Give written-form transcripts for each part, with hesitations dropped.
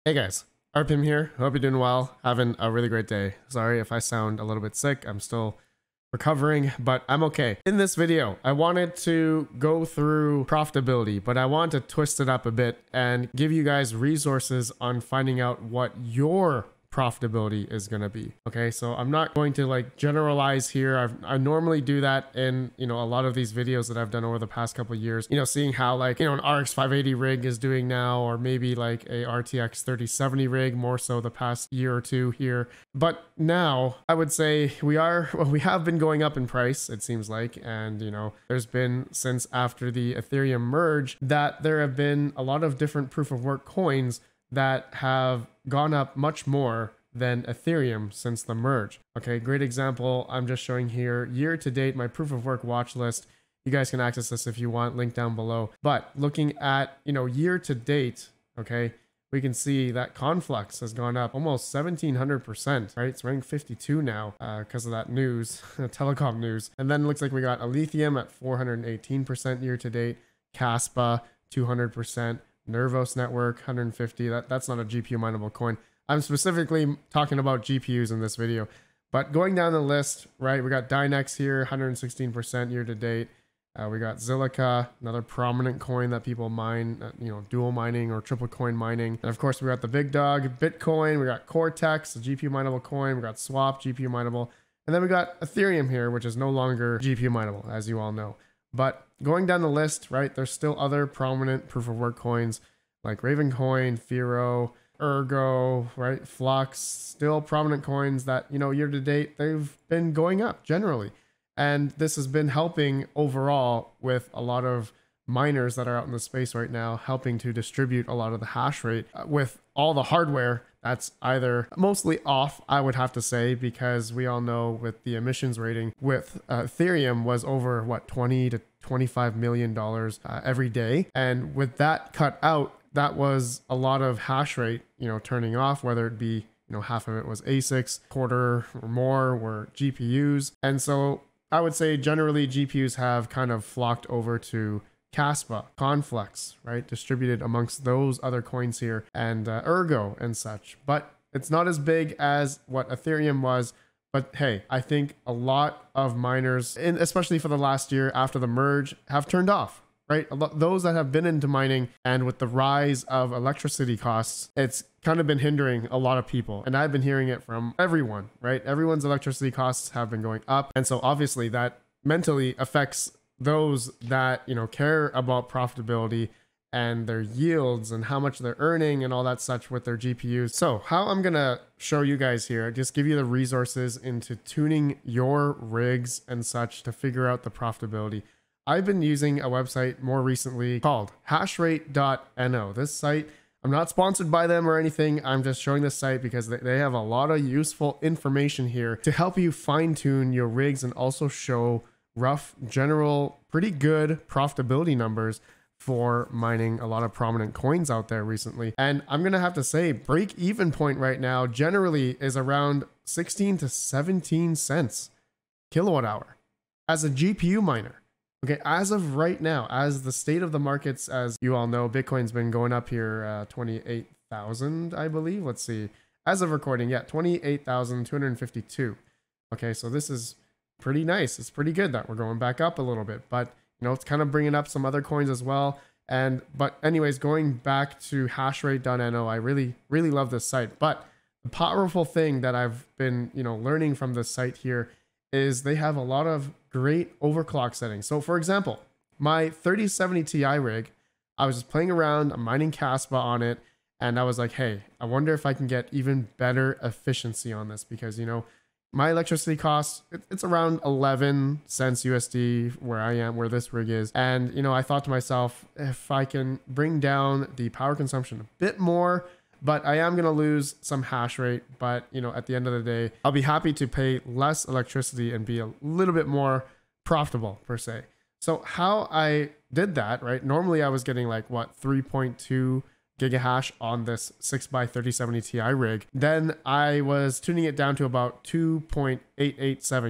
Hey guys, RPM here. Hope you're doing well. Having a really great day. Sorry if I sound a little bit sick. I'm still recovering, but I'm okay. In this video, I wanted to go through profitability, but I want to twist it up a bit and give you guys resources on finding out what your profitability is going to be. Okay, so I'm not going to like generalize here. I normally do that in, you know, a lot of these videos that I've done over the past couple of years, you know, seeing how like, you know, an RX 580 rig is doing now, or maybe like a RTX 3070 rig, more so the past year or two here. But now I would say we have been going up in price, it seems like, and you know, there's been, since after the Ethereum merge, that there have been a lot of different proof of work coins that have gone up much more than Ethereum since the merge. Okay, great example I'm just showing here. Year to date, my proof of work watch list. You guys can access this if you want, link down below. But looking at, you know, year to date, okay, we can see that Conflux has gone up almost 1,700%, right? It's running 52 now because of that news, telecom news. And then it looks like we got Alethium at 418% year to date, Kaspa 200%, Nervos Network 150. That's not a GPU mineable coin. I'm specifically talking about GPUs in this video. But going down the list, right, we got Dynex here, 116% year to date. We got Zilliqa, another prominent coin that people mine, you know, dual mining or triple coin mining. And of course, we got the big dog, Bitcoin. We got Cortex, a GPU mineable coin. We got Swap, GPU mineable. And then we got Ethereum here, which is no longer GPU mineable, as you all know. But going down the list, right, there's still other prominent proof of work coins like Ravencoin, Firo, Ergo, right, Flux, still prominent coins that, you know, year to date, they've been going up generally. And this has been helping overall with a lot of miners that are out in the space right now, helping to distribute a lot of the hash rate with all the hardware that's either mostly off, I would have to say, because we all know with the emissions rating with Ethereum was over what, $20 to $25 million every day. And with that cut out, that was a lot of hash rate, you know, turning off, whether it be, you know, half of it was ASICs, quarter or more were GPUs. And so I would say generally GPUs have kind of flocked over to Kaspa, Conflux, right, distributed amongst those other coins here, and Ergo and such. But it's not as big as what Ethereum was. But hey, I think a lot of miners, and especially for the last year after the merge, have turned off, right? Those that have been into mining, and with the rise of electricity costs, it's kind of been hindering a lot of people. And I've been hearing it from everyone, right? Everyone's electricity costs have been going up. And so obviously that mentally affects those that, you know, care about profitability and their yields and how much they're earning and all that such with their GPUs. So how I'm going to show you guys here, just give you the resources into tuning your rigs and such to figure out the profitability. I've been using a website more recently called hashrate.no. This site, I'm not sponsored by them or anything. I'm just showing this site because they have a lot of useful information here to help you fine tune your rigs and also show rough, general, pretty good profitability numbers for mining a lot of prominent coins out there recently. And I'm going to have to say break even point right now generally is around 16 to 17 cents kilowatt hour as a GPU miner. Okay, as of right now, as the state of the markets, as you all know, Bitcoin's been going up here, 28,000, I believe. Let's see. As of recording, yeah, 28,252. Okay, so this is pretty nice. It's pretty good that we're going back up a little bit, but you know, it's kind of bringing up some other coins as well. And, but anyways, going back to hashrate.no, I really love this site, but the powerful thing that I've been, you know, learning from this site here is they have a lot of great overclock settings. So for example, my 3070 Ti rig, I was just playing around, I'm mining Kaspa on it. And I was like, hey, I wonder if I can get even better efficiency on this, because you know, my electricity costs, it's around 11 cents USD where I am, where this rig is. And, you know, I thought to myself, if I can bring down the power consumption a bit more, but I am going to lose some hash rate. But, you know, at the end of the day, I'll be happy to pay less electricity and be a little bit more profitable per se. So how I did that, right? Normally I was getting like what, 3.2 gigahash on this 6x3070 Ti rig, then I was tuning it down to about 2.887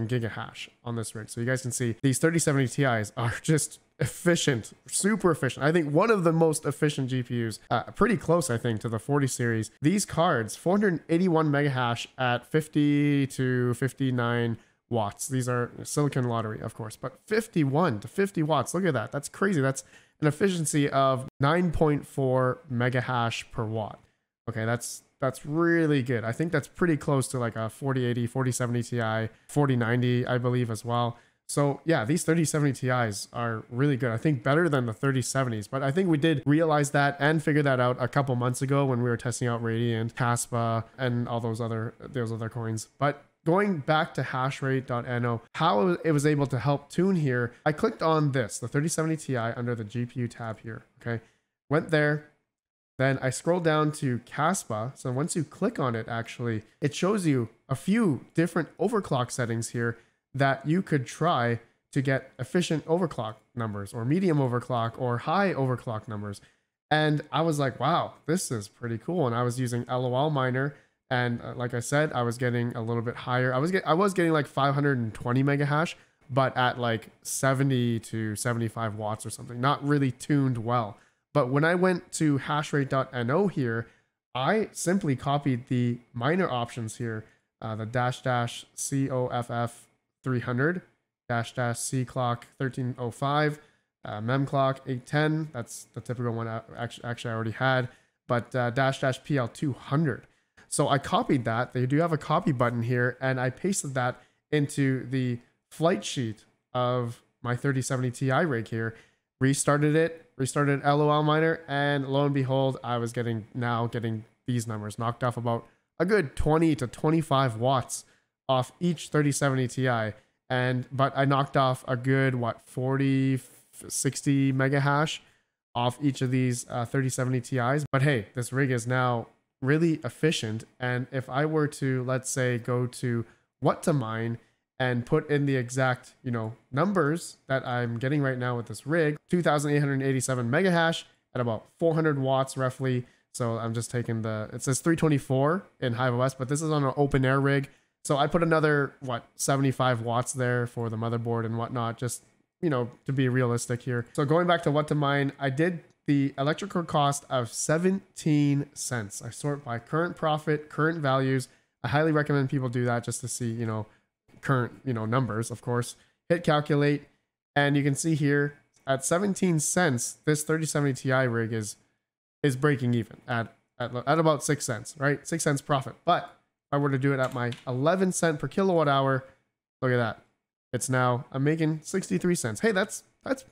gigahash on this rig. So you guys can see these 3070 Ti's are just efficient, super efficient. I think one of the most efficient GPUs, pretty close, I think, to the 40 series. These cards, 481 megahash at 50 to 59 watts. These are silicon lottery, of course, but 51 to 50 watts. Look at that. That's crazy. That's an efficiency of 9.4 megahash per watt. Okay, that's really good. I think that's pretty close to like a 4080, 4070 Ti, 4090, I believe as well. So yeah, these 3070 Ti's are really good. I think better than the 3070s, but I think we did realize that and figure that out a couple months ago when we were testing out Radiant, Kaspa, and all those other coins. But going back to hashrate.no, how it was able to help tune here, I clicked on this, the 3070 Ti under the GPU tab here, okay? Went there, then I scroll down to Kaspa. So once you click on it, actually, it shows you a few different overclock settings here that you could try to get efficient overclock numbers or medium overclock or high overclock numbers. And I was like, wow, this is pretty cool. And I was using LOL Miner. And like I said, I was getting a little bit higher. I was getting like 520 mega hash, but at like 70 to 75 watts or something, not really tuned well. But when I went to hashrate.no here, I simply copied the miner options here, the --COFF 300, --C clock 1305, mem clock 810. That's the typical one I actually already had, but --PL 200. So I copied that. They do have a copy button here, and I pasted that into the flight sheet of my 3070 Ti rig here. Restarted LOL Miner, and lo and behold, I was now getting these numbers knocked off about a good 20 to 25 watts off each 3070 Ti, but I knocked off a good, what, 40, 60 mega hash off each of these 3070 Ti's. But hey, this rig is now really efficient. And if I were to, let's say, go to What to Mine and put in the exact, you know, numbers that I'm getting right now with this rig, 2,887 mega hash at about 400 watts roughly. So I'm just taking it says 324 in Hive OS, but this is on an open air rig. So I put another, what, 75 watts there for the motherboard and whatnot, just, you know, to be realistic here. So going back to What to Mine, I did the electrical cost of 17 cents. I sort by current profit, current values. I highly recommend people do that just to see, you know, current, you know, numbers, of course. Hit calculate, and you can see here at 17 cents, this 3070 Ti rig is breaking even at about 6 cents, right? 6 cents profit. But if I were to do it at my 11 cent per kilowatt hour, look at that. It's now, I'm making 63 cents. Hey, that's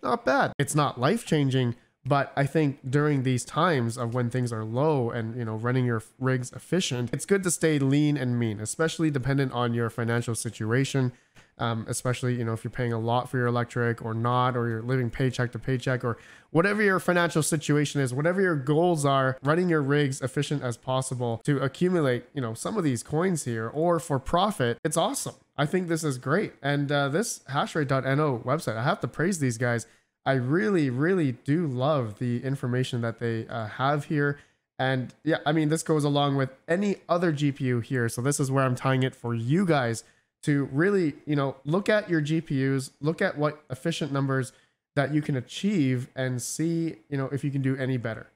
not bad. It's not life-changing, but I think during these times of when things are low and, you know, running your rigs efficient, it's good to stay lean and mean, especially dependent on your financial situation. Especially, you know, if you're paying a lot for your electric or not, or you're living paycheck to paycheck, or whatever your financial situation is, whatever your goals are, running your rigs efficient as possible to accumulate, you know, some of these coins here or for profit. It's awesome. I think this is great. And this hashrate.no website, I have to praise these guys. I really, really do love the information that they have here. And yeah, I mean, this goes along with any other GPU here. So this is where I'm tying it for you guys to really, you know, look at your GPUs, look at what efficient numbers that you can achieve and see, you know, if you can do any better,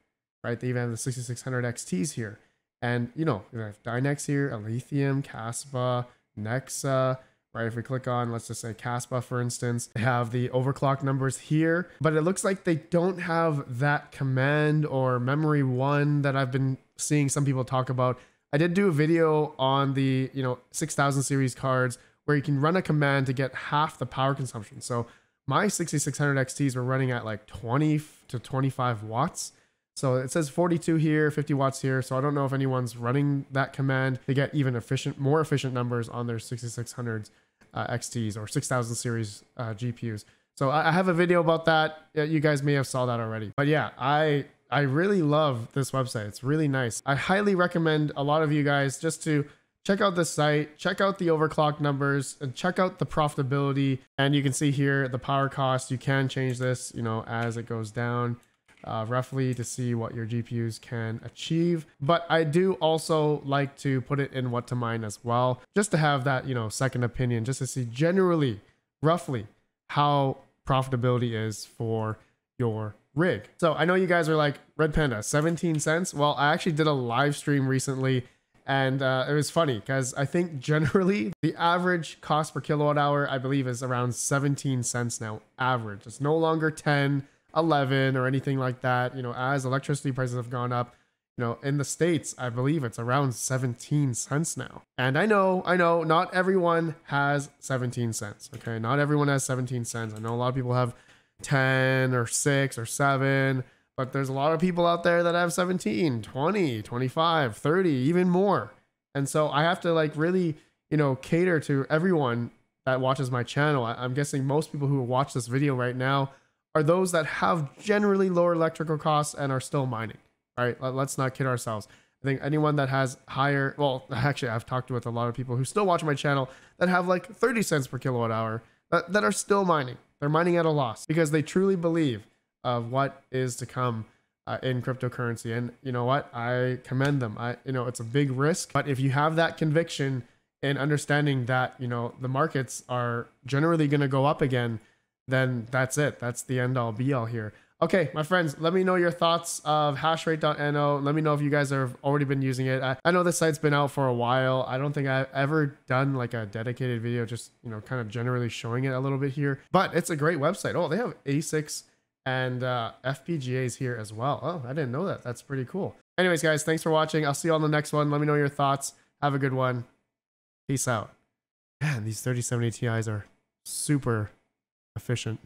right? They even have the 6600 XTs here. And, you know, we have Dynex here, Alethium, Kaspa, Nexa, right? If we click on, let's just say Kaspa, for instance, they have the overclock numbers here, but it looks like they don't have that command or memory one that I've been seeing some people talk about. I did do a video on the, you know, 6000 series cards where you can run a command to get half the power consumption. So my 6600 XTs were running at like 20 to 25 watts. So it says 42 here, 50 watts here. So I don't know if anyone's running that command to get even more efficient numbers on their 6600 XTs or 6000 series GPUs. So I have a video about that. You guys may have saw that already. But yeah, I really love this website. It's really nice. I highly recommend a lot of you guys just to check out the site, check out the overclock numbers, and check out the profitability. And you can see here the power cost. You can change this, you know, as it goes down. roughly to see what your GPUs can achieve. But I do also like to put it in What to Mine as well, just to have that, you know, second opinion, just to see generally, roughly how profitability is for your rig. So I know you guys are like, Red Panda, 17 cents. Well, I actually did a live stream recently, and it was funny because I think generally the average cost per kilowatt hour, I believe, is around 17 cents now, average. It's no longer 10, 11 or anything like that. You know, as electricity prices have gone up, you know, in the States, I believe it's around 17 cents now. And I know not everyone has 17 cents. Okay. Not everyone has 17 cents. I know a lot of people have 10 or 6 or 7, but there's a lot of people out there that have 17, 20, 25, 30, even more. And so I have to like really, you know, cater to everyone that watches my channel. I'm guessing most people who watch this video right now are those that have generally lower electrical costs and are still mining, right? Let's not kid ourselves. I think anyone that has higher, well, actually I've talked with a lot of people who still watch my channel that have like 30 cents per kilowatt hour that are still mining. They're mining at a loss because they truly believe of what is to come in cryptocurrency. And you know what? I commend them. You know, it's a big risk, but if you have that conviction and understanding that, you know, the markets are generally going to go up again, then that's it. That's the end all be all here. Okay, my friends, let me know your thoughts of hashrate.no. Let me know if you guys have already been using it. I know this site's been out for a while. I don't think I've ever done like a dedicated video, just, you know, kind of generally showing it a little bit here, but it's a great website. Oh, they have ASICs and FPGAs here as well. Oh, I didn't know that. That's pretty cool. Anyways, guys, thanks for watching. I'll see you on the next one. Let me know your thoughts. Have a good one. Peace out. Man, these 3070 Ti's are super efficient.